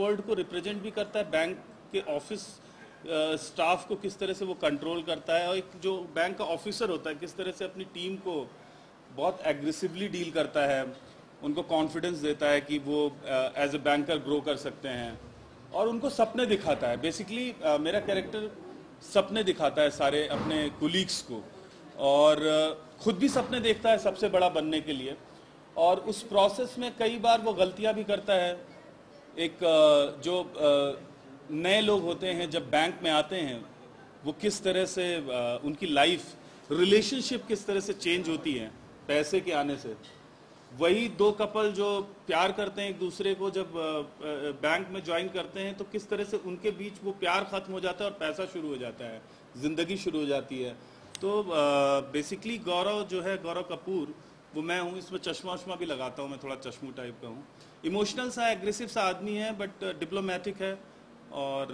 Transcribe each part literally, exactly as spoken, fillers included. World को represent भी करता है, बैंक के ऑफिस स्टाफ को किस तरह से वो कंट्रोल करता है, और एक जो बैंक का ऑफिसर होता है किस तरह से अपनी टीम को बहुत एग्रेसिवली डील करता है, उनको कॉन्फिडेंस देता है कि वो एज ए बैंकर ग्रो कर सकते हैं, और उनको सपने दिखाता है। बेसिकली uh, मेरा कैरेक्टर सपने दिखाता है सारे अपने कोलीग्स को, और uh, खुद भी सपने देखता है सबसे बड़ा बनने के लिए, और उस प्रोसेस में कई बार वो गलतियां भी करता है। एक uh, जो uh, नए लोग होते हैं जब बैंक में आते हैं, वो किस तरह से uh, उनकी लाइफ रिलेशनशिप किस तरह से चेंज होती है पैसे के आने से। वही दो कपल जो प्यार करते हैं एक दूसरे को, जब बैंक में ज्वाइन करते हैं तो किस तरह से उनके बीच वो प्यार ख़त्म हो जाता है और पैसा शुरू हो जाता है, ज़िंदगी शुरू हो जाती है। तो बेसिकली गौरव जो है, गौरव कपूर वो मैं हूँ, इसमें चश्मा उश्मा भी लगाता हूँ, मैं थोड़ा चश्मू टाइप का हूँ। इमोशनल सा एग्रेसिव सा आदमी है, बट डिप्लोमेटिक है, और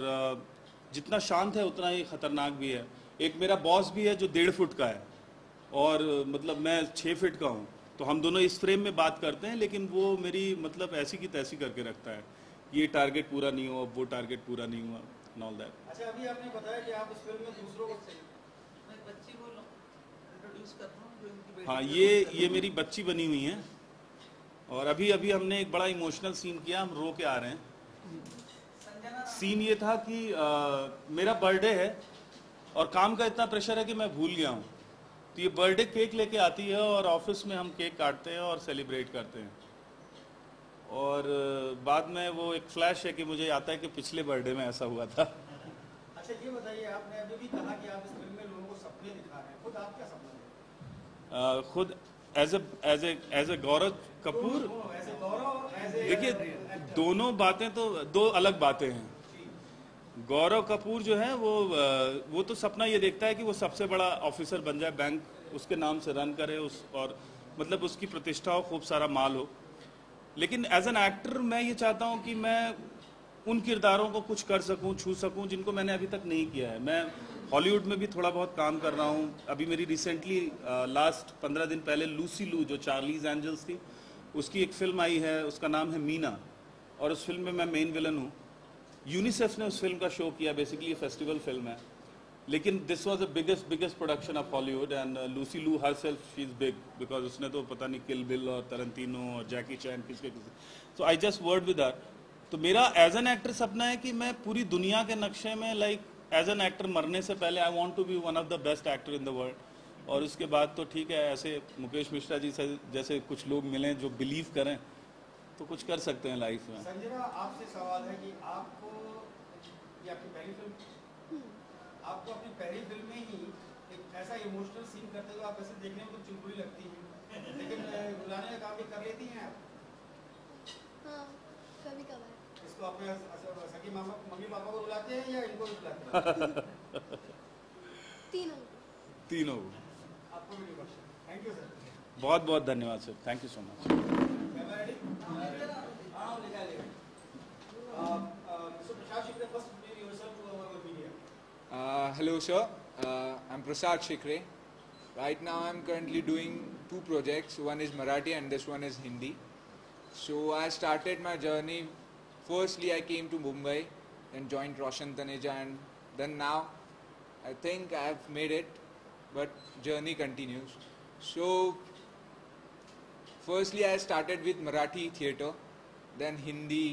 जितना शांत है उतना ही ख़तरनाक भी है। एक मेरा बॉस भी है जो डेढ़ फुट का है, और मतलब मैं छः फिट का हूँ, तो हम दोनों इस फ्रेम में बात करते हैं, लेकिन वो मेरी मतलब ऐसी की तैसी करके रखता है, ये टारगेट पूरा नहीं हुआ, वो टारगेट पूरा नहीं हुआ, एंड ऑल दैट। अच्छा, अभी आपने बताया कि आप उस फिल्म में दूसरों को मैं बच्ची बोल रहा हूं, इंट्रोड्यूस कर रहा हूं जो इनकी बेटी। हाँ, ये ये मेरी बच्ची बनी हुई है, और अभी अभी हमने एक बड़ा इमोशनल सीन किया, हम रो के आ रहे हैं। सीन ये था कि आ, मेरा बर्थडे है और काम का इतना प्रेशर है कि मैं भूल गया हूँ, तो ये बर्थडे केक लेके आती है और ऑफिस में हम केक काटते हैं और सेलिब्रेट करते हैं, और बाद में वो एक फ्लैश है कि मुझे आता है कि पिछले बर्थडे में ऐसा हुआ था। अच्छा, ये बताइए, आपने अभी भी कहा कि आप इस फिल्म में लोगों को सपने दिखा रहे हैं, खुद आप क्या सपना देखते हैं? खुद as a as a as a Gaurav Kapoor, देखिए दोनों बातें तो दो अलग बातें हैं। गौरव कपूर जो है वो वो तो सपना ये देखता है कि वो सबसे बड़ा ऑफिसर बन जाए, बैंक उसके नाम से रन करे, उस और मतलब उसकी प्रतिष्ठा हो, खूब सारा माल हो। लेकिन एज एन एक्टर मैं ये चाहता हूँ कि मैं उन किरदारों को कुछ कर सकूँ, छू सकूँ, जिनको मैंने अभी तक नहीं किया है। मैं हॉलीवुड में भी थोड़ा बहुत काम कर रहा हूँ। अभी मेरी रिसेंटली लास्ट पंद्रह दिन पहले लूसी लू जो चार्लीज एंजल्स थी, उसकी एक फिल्म आई है, उसका नाम है मीना, और उस फिल्म में मैं मेन विलन हूँ। यूनिसेफ ने उस फिल्म का शो किया, बेसिकली ये फेस्टिवल फिल्म है, लेकिन this was the biggest biggest production of Hollywood, and Lucy Liu herself she is big, because उसने तो पता नहीं किल बिल और तरंतीनो और जैकी चैन किसके किसके, so I just word with her. तो मेरा एज एन एक्टर सपना है कि मैं पूरी दुनिया के नक्शे में, लाइक एज एन एक्टर मरने से पहले I want to be one of the best actor in the world. और उसके बाद तो ठीक है, ऐसे मुकेश मिश्रा जी से जैसे कुछ लोग मिलें जो बिलीव करें तो कुछ कर सकते हैं लाइफ में। संजय, आपसे सवाल है कि आपको ये आपकी पहली फिल्म, आपको अपनी पहली फिल्म में ही एक ऐसा इमोशनल सीन करते हुए आप ऐसे देखने में तो चुलबुली लगती है, लेकिन बुलाने का काम भी कर लेती हैं आप? हाँ, कभी कभार। इसको अपने सगी मामा, मम्मी पापा को बुलाते हैं या इनको भी बुलाते हैं? तीनों तीनों आपको भी बख्श। थैंक यू सर, बहुत बहुत धन्यवाद sir, thank you so much. Prashant Shikre, first Uh, hello sir, uh, I'm Prashant Shikre. Right now I'm currently doing two projects, one is Marathi and this one is Hindi. So I started my journey, firstly I came to Mumbai, then joined Roshan Taneja, and then now I think I've made it, but journey continues. So firstly I started with Marathi theatre, then Hindi,